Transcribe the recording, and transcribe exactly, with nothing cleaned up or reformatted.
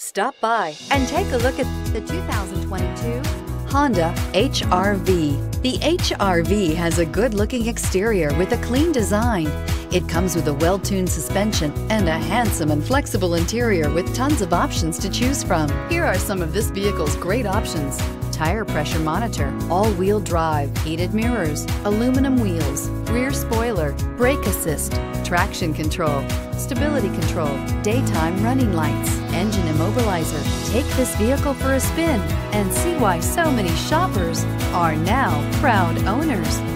Stop by and take a look at the two thousand twenty-two Honda H R V. The H R V has a good-looking exterior with a clean design. It comes with a well-tuned suspension and a handsome and flexible interior with tons of options to choose from. Here are some of this vehicle's great options: tire pressure monitor, all-wheel drive, heated mirrors, aluminum wheels, rear spoiler, brake assist, traction control, stability control, daytime running lights, engine immobilizer. Take this vehicle for a spin and see why so many shoppers are now proud owners.